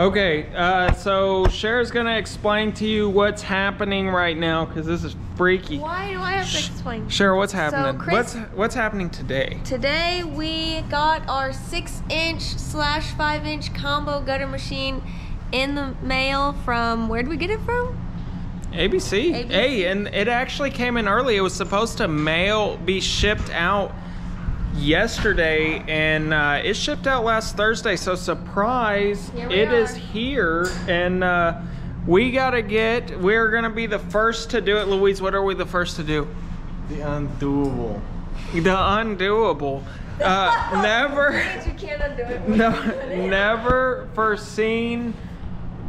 Okay, so Cher's gonna explain to you what's happening right now, because this is freaky. Why do I have to explain? Cher, what's happening? So what's happening today? Today we got our 6-inch/5-inch combo gutter machine in the mail from, where'd we get it from? ABC. ABC. Hey, and it actually came in early. It was supposed to be shipped out yesterday, and it shipped out last Thursday, so surprise, it is here. And we're gonna be the first to do it. Louise, what are we the first to do? The undoable. The undoable. Never you can't undo it. No, never foreseen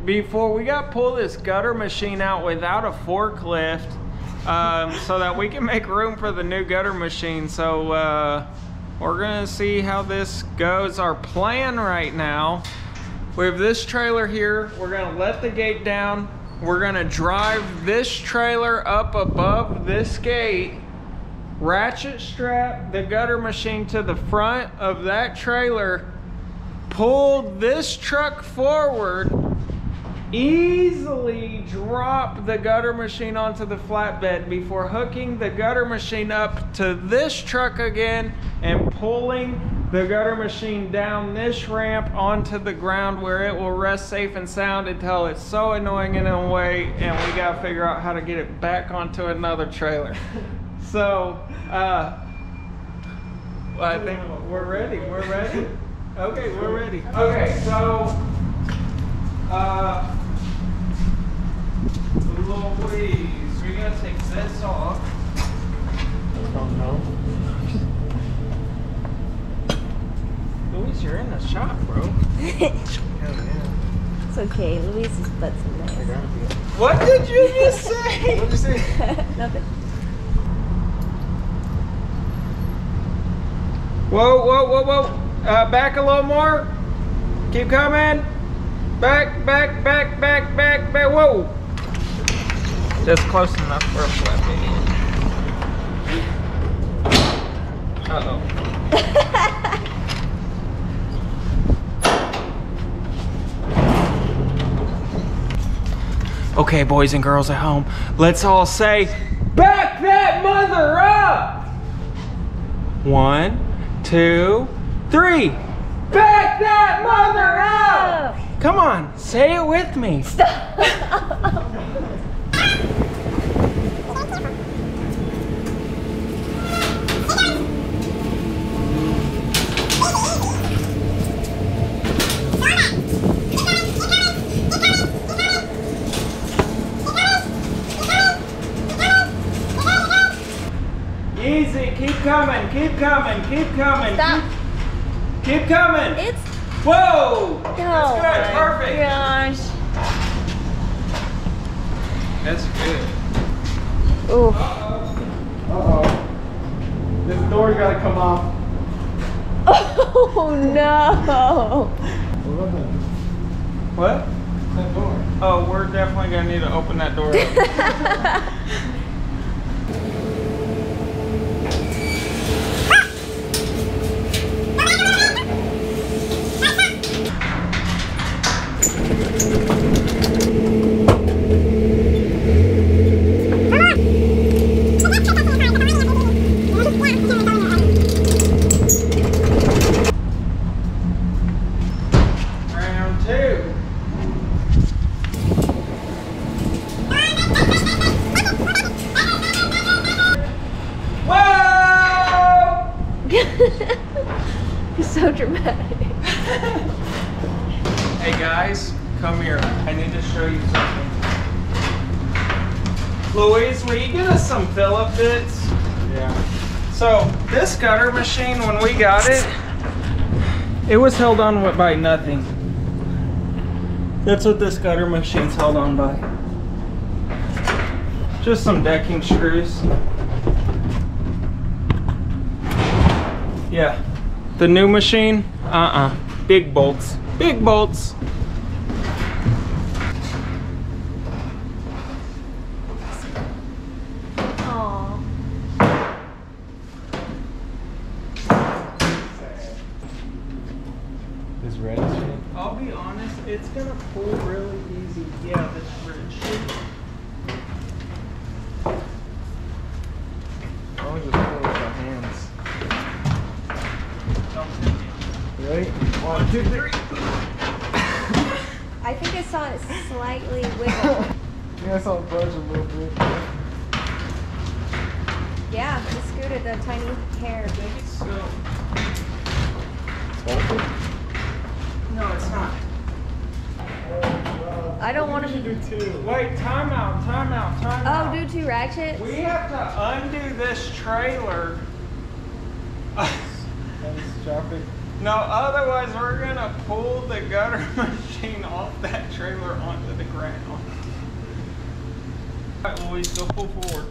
before. We gotta pull this gutter machine out without a forklift, so that we can make room for the new gutter machine. So we're gonna see how this goes. Our plan right now, we have this trailer here. We're gonna let the gate down. We're gonna drive this trailer up above this gate, ratchet strap the gutter machine to the front of that trailer, pull this truck forward, easily drop the gutter machine onto the flatbed before hooking the gutter machine up to this truck again and pulling the gutter machine down this ramp onto the ground where it will rest safe and sound until it's so annoying in a way and we gotta figure out how to get it back onto another trailer. So I think we're ready. Okay, we're ready. Okay, so Louise, we're gonna take this off. I don't know. Louise, you're in the shop, bro. Hell yeah. It's okay, Louise's butt's in there. What did you just say? What did you say? Nothing. Whoa, whoa, whoa, whoa. Back a little more. Keep coming. Back, back, back, back, back, back, whoa! That's close enough for a flip. Uh-oh. Okay, boys and girls at home, let's all say, back that mother up! 1, 2, 3. Back that mother up! Come on, say it with me. Stop. Easy, keep coming, keep coming, keep coming. Stop. Keep coming. It's whoa! Oh, that's good, perfect! Gosh. That's good. Ooh. Uh-oh. Uh-oh. This door's gotta come off. Oh no! What? That door. Oh, we're definitely gonna need to open that door up. It's so dramatic. Hey guys, come here. I need to show you something. Louise, will you get us some Phillip bits? Yeah. So this gutter machine, when we got it, it was held on by nothing. That's what this gutter machine's held on by. Just some decking screws. Yeah. The new machine, big bolts, big bolts. Aww. This red shit. I'll be honest. on this, it's going to pull really easy. Yeah, this bridge. I want to just pull with my hands. Ready? 1, 2, 3. I think I saw it slightly wiggle. Yeah, I saw it budge a little bit. Yeah, it scooted the tiny hair. I think it's so. No, it's not. I don't want to do two. Wait, time out. Oh, do two ratchets? We have to undo this trailer. No, otherwise we're going to pull the gutter machine off that trailer onto the ground. Alright, well we still pull forward.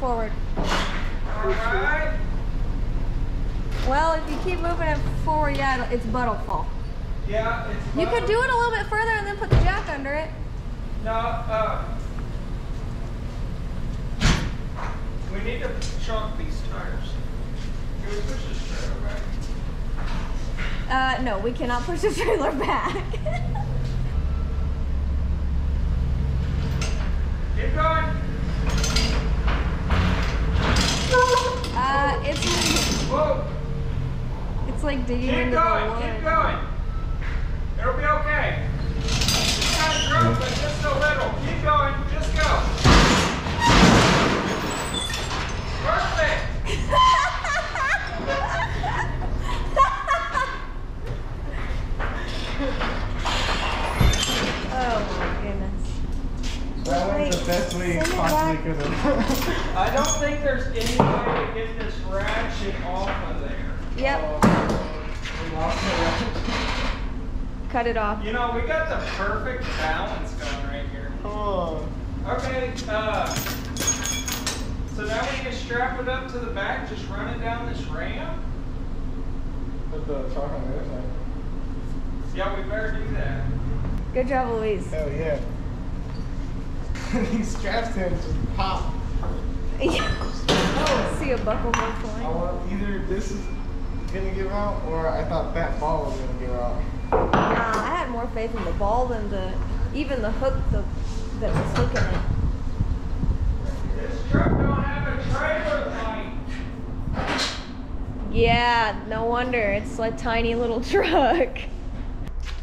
Forward. Alright. Well, if you keep moving it forward, yeah, it's butt'll fall. Yeah, it's butt. You could do it a little bit further and then put the jack under it. No, we need to chalk these tires. Can we push this trailer back? No, we cannot push the trailer back. Keep going. It's like digging into the wood. Keep going. It'll be okay. It's not gross, but just a little. Keep going. Just go. Perfect. Oh my goodness. That was the best way you possibly could have. I don't think there's any way to get this ratchet off of there. Yep. Cut it off. You know, we got the perfect balance going right here. Oh. Okay, so now we can strap it up to the back, just run it down this ramp. Put the chalk on the other side. Yeah, we better do that. Good job, Louise. Hell yeah. These straps here just pop. Yeah. See a buckle go flying. I want either this is gonna give out, or I thought that ball was gonna give out. Nah, I had more faith in the ball than even the hook that was hooking it. This truck don't have a trailer light. Yeah, no wonder it's a tiny little truck.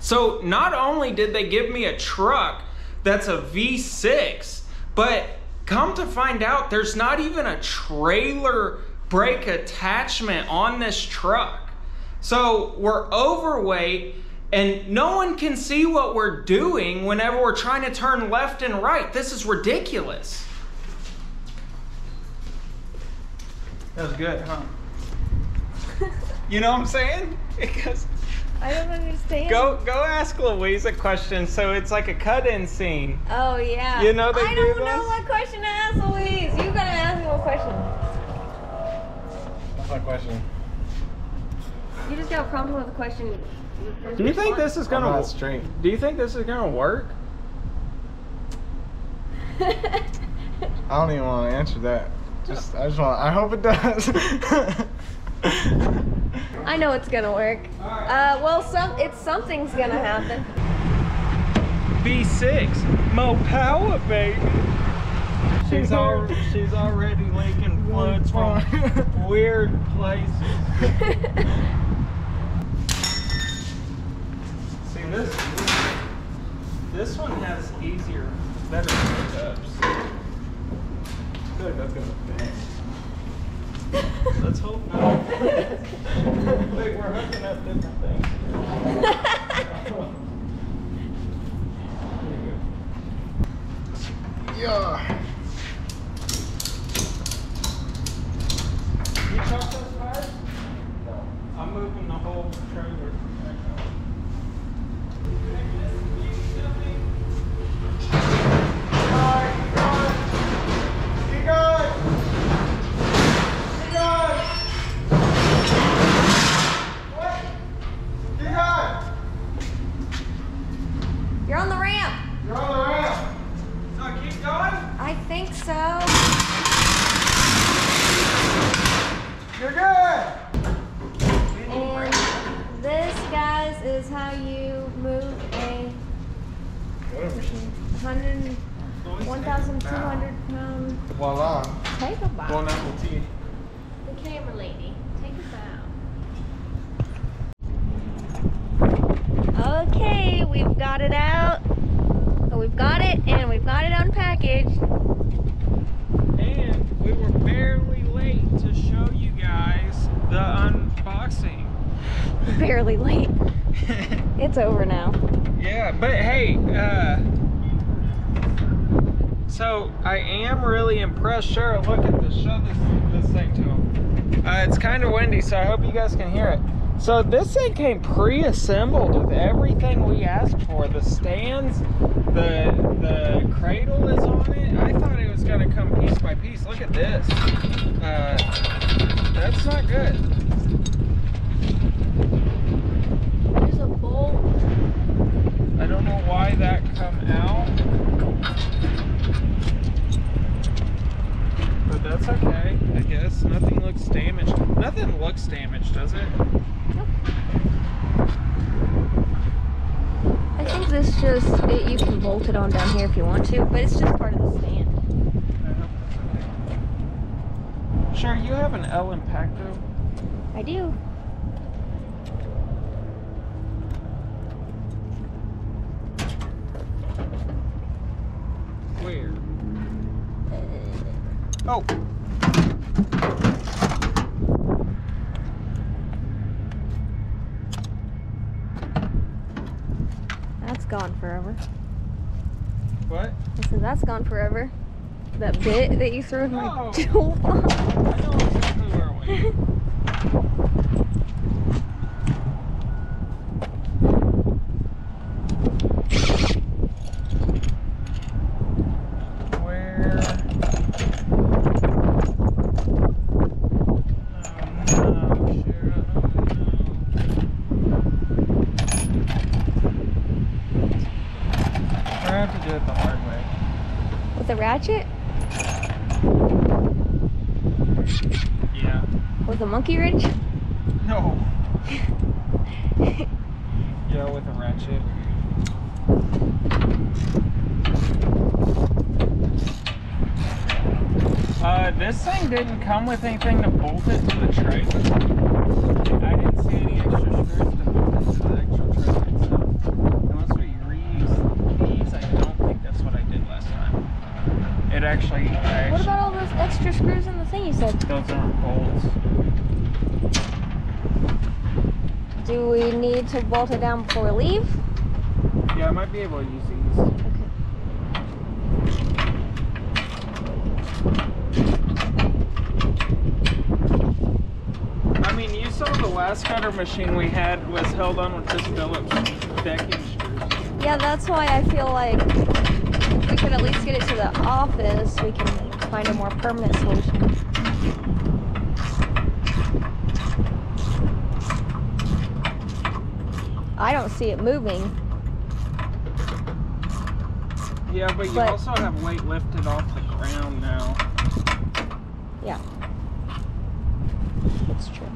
So not only did they give me a truck that's a V6, but come to find out, there's not even a trailer brake attachment on this truck. So we're overweight and no one can see what we're doing whenever we're trying to turn left and right. This is ridiculous. That was good, huh? You know what I'm saying? Because I don't understand. Go ask Louise a question. So it's like a cut-in scene. Oh yeah. You know I don't know what question to ask Louise. You gotta ask me what question. What's my question? You just gotta prompt her with a question. Do you think this is gonna straight? Do you think this is gonna work? I don't even want to answer that. I hope it does. I know it's gonna work. Well, something's gonna happen. V6. More power, baby. She's already leaking floods from weird places. See, this one has easier, better hookups. I feel like that's gonna bang. Let's hope not. Wait, we're hooking up different things. There you go. Yeah. You chop those wires? No. I'm moving the whole trailer. Is how you move a 1,200 pound voila. Take a bow. Bon appetit. The camera lady. Take a bow. Okay, we've got it out. We've got it and we've got it unpackaged. And we were barely late to show you guys the unboxing. Barely late. It's over now. Yeah, but hey, so I am really impressed. Sure, look at this. Show this thing to him. It's kind of windy, so I hope you guys can hear it. So this thing came pre-assembled with everything we asked for. The stands, the cradle is on it. I thought it was gonna come piece by piece. Look at this. That's not good. I don't know why that come out, but that's okay, I guess. Nothing looks damaged. Nothing looks damaged, does it? Nope. I think this just, you can bolt it on down here if you want to, but it's just part of the stand. I hope that's okay. Sure, you have an El Impacto? I do. Where? Oh! That's gone forever. What? I said that's gone forever. That bit that you threw in my tool box. I know exactly where it went. Ratchet? Yeah. With a monkey wrench? No. Yeah, with a ratchet. This thing didn't come with anything to bolt it to the trailer. I didn't see any extra screws to bolt it to the actual trailer itself. Unless we reuse these, I don't think that's what I did last time. It actually, what about all those extra screws in the thing you said? Those are bolts. Do we need to bolt it down before we leave? Yeah, I might be able to use these. Okay. I mean, you saw the last cutter machine we had was held on with this billet decking screws. Yeah, that's why I feel like we could at least get it to the office. We can find a more permanent solution. I don't see it moving. Yeah, but you also have weight lifted off the ground now. Yeah. That's true.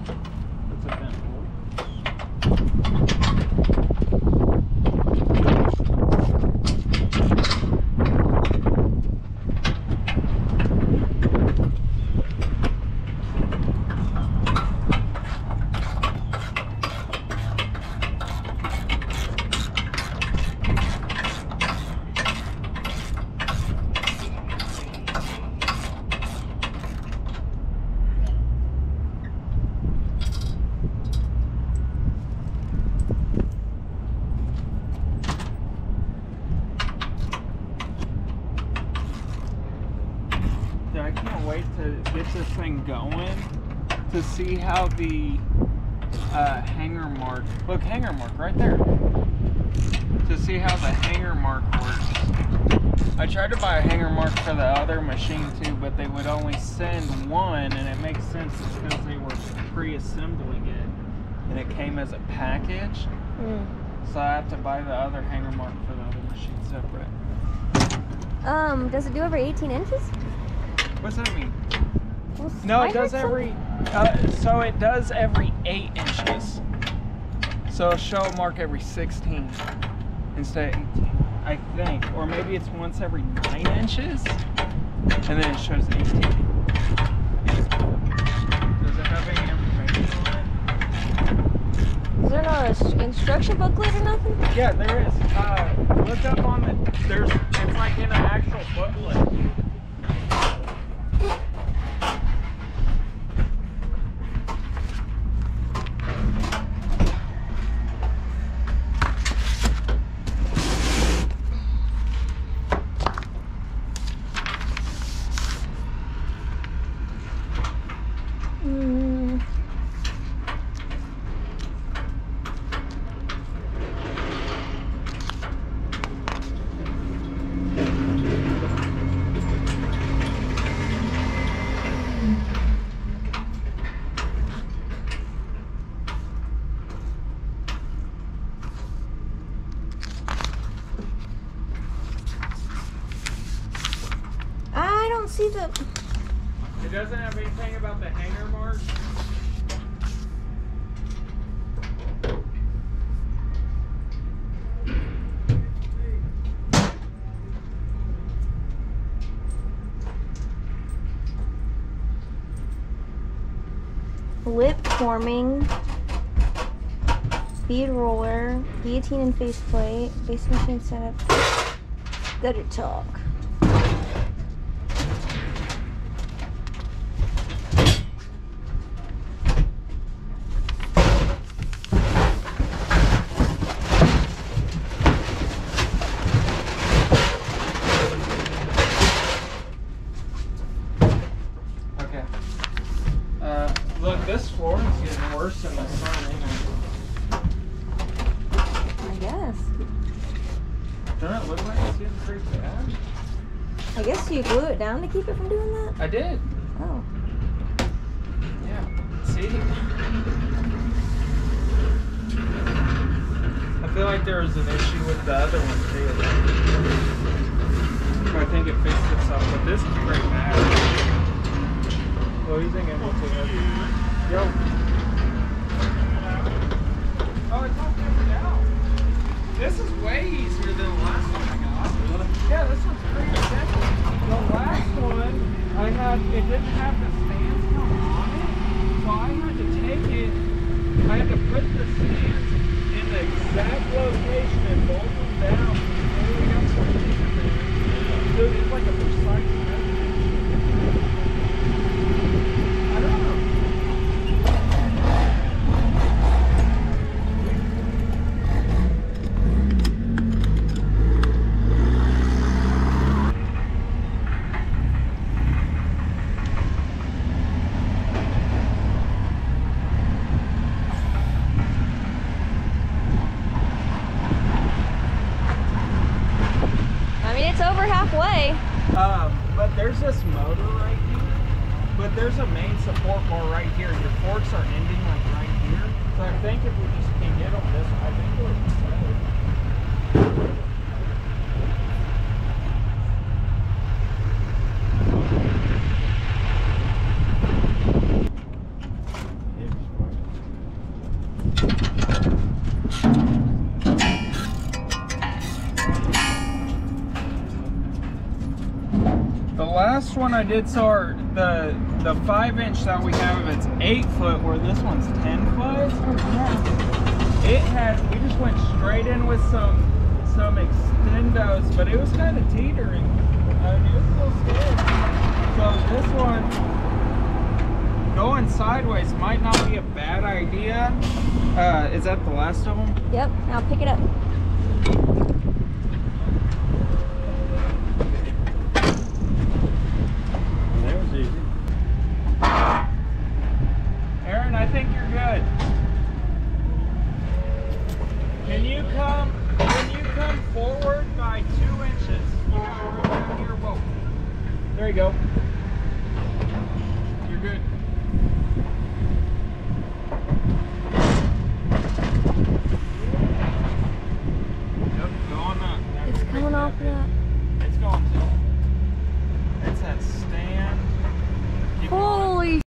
That's a bent board. I can't wait to get this thing going to see how the hanger mark, look, hanger mark right there, to see how the hanger mark works. I tried to buy a hanger mark for the other machine too, but they would only send one, and it makes sense because they were pre-assembling it and it came as a package. So I have to buy the other hanger mark for the other machine separate. Does it do every 18 inches? What's that mean? Well, no, it does every, so it does every 8 inches. So it'll mark every 16 instead of 18, I think. Or maybe it's once every 9 inches, and then it shows 18. Does it have any information on it? Is there not an instruction booklet or nothing? Yeah, there is. Look up on the, it's like in an actual booklet. It doesn't have anything about the hanger mark. Lip forming, bead roller, guillotine and faceplate, base machine setup, gutter chalk. I guess you glue it down to keep it from doing that? I did. Oh. Yeah. See? I feel like there was an issue with the other one too. I think it fixed itself, but this is pretty bad. What do you think it will take? Yo. Oh, it's all figured out. This is way easier than the last one I got. Yeah, this one's pretty simple. The last one, I had, it didn't have the stands come on it, so I had to take it, I had to put the stands in the exact location and bolt them down before we got started. So it's like a precise measurement. But there's this motor right here, but there's a main support bar right here. Your forks are ending like right here, so I think if we just can get on this one, I think it would be one I did. So our, the 5-inch that we have, it's 8 foot, where this one's 10 foot. It had, we just went straight in with some extendos, but it was kind of teetering. I mean, it was a little scared. So this one going sideways might not be a bad idea. Is that the last of them? Yep. Now pick it up. There you go. You're good. Yep, go on that. It's coming off that. It's going to. It's that stand. Keep holy.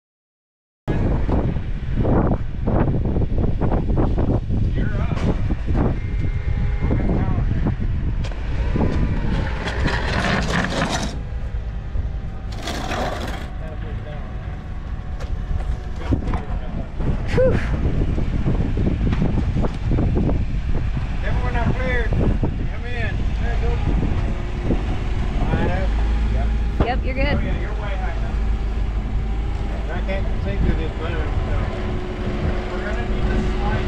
You're good. Oh, yeah, you're way high enough. I can't take to this better. So we're going to need to slide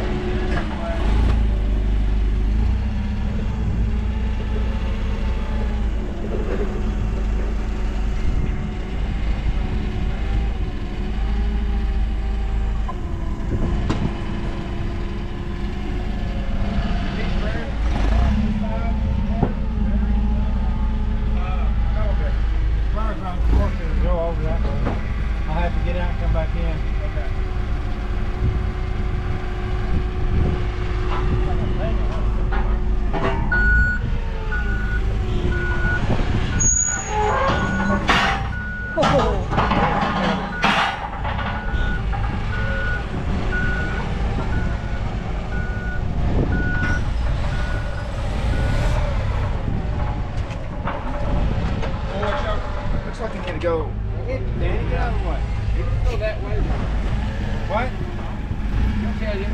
go. Hit Danny, get out of the way. You can go that way. What? I'll tell you.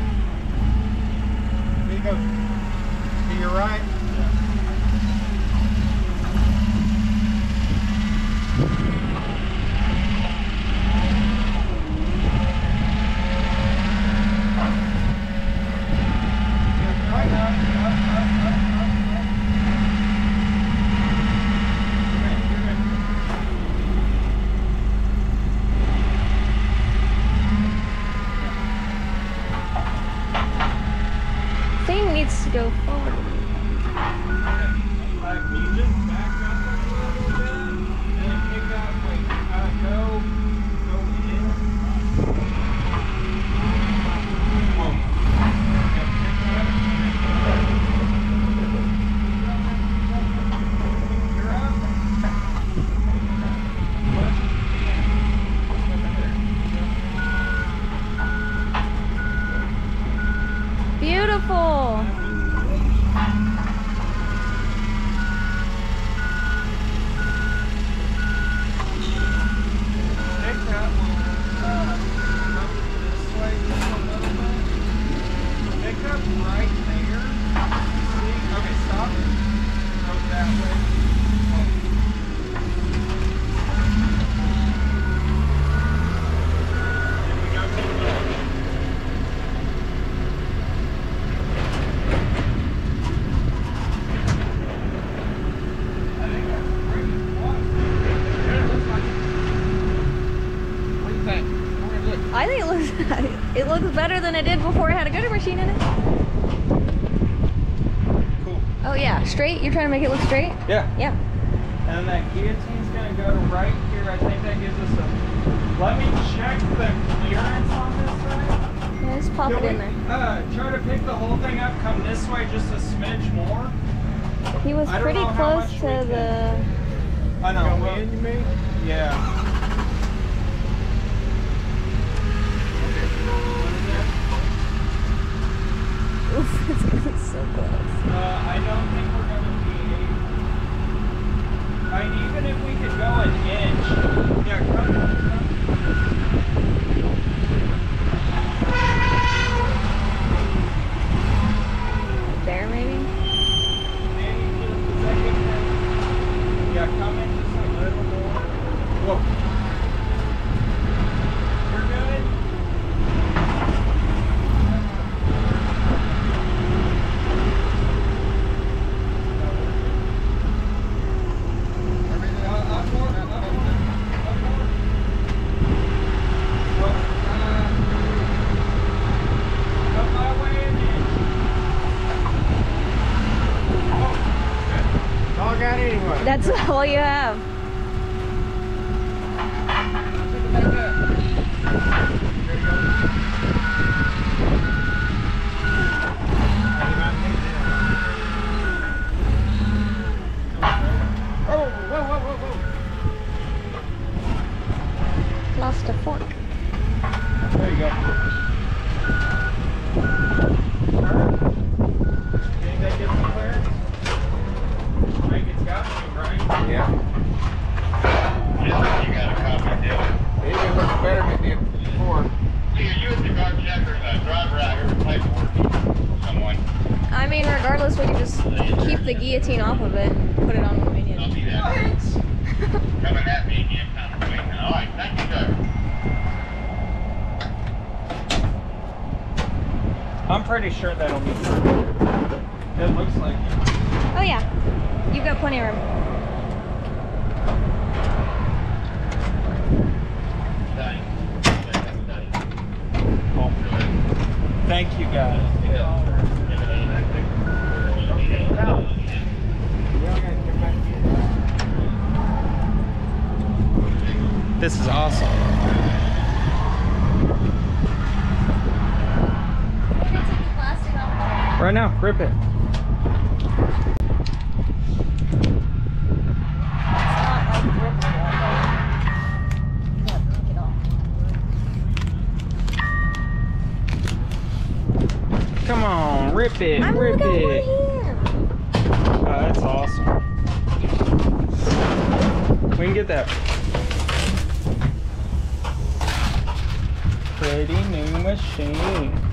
Here you go. To your right. Yeah. Right up. To go forward. Can you just back up a little bit and then pick up? Wait, go in. Whoa. Beautiful. I think it looks better than it did before I had a gutter machine in it. Cool. Oh yeah, straight? You're trying to make it look straight? Yeah. Yeah. And that guillotine's gonna go to right here. I think that gives us a... Let me check the clearance on this side. Yeah, just pop it in there. Try to pick the whole thing up, come this way just a smidge more. He was pretty close to the... I know. Go in, you mean? Yeah. It's going to be so close. I don't think we're going to be... I mean, even if we could go an inch... Yeah, come. There, maybe? Maybe just a second. Yeah, come in just a little more. Whoa. That's all you have. Lost a fork. There you go. Did that get some clearance? I think it's got some, right? Yeah. Yeah, you got a copy, Dylan. Maybe it looks better than it did before. So you're using the garbage out or the driver out here to play for someone? I mean, regardless, we can just keep the guillotine off of it and put it on the minion. I'll be that. What? Coming at me again. Alright, thank you, sir. I'm pretty sure that'll be perfect. It looks like it. Oh yeah. You've got plenty of room. Thank you guys. This is awesome. Right now, rip it. Come on, rip it, rip it. Oh, that's awesome. We can get that. Pretty new machine.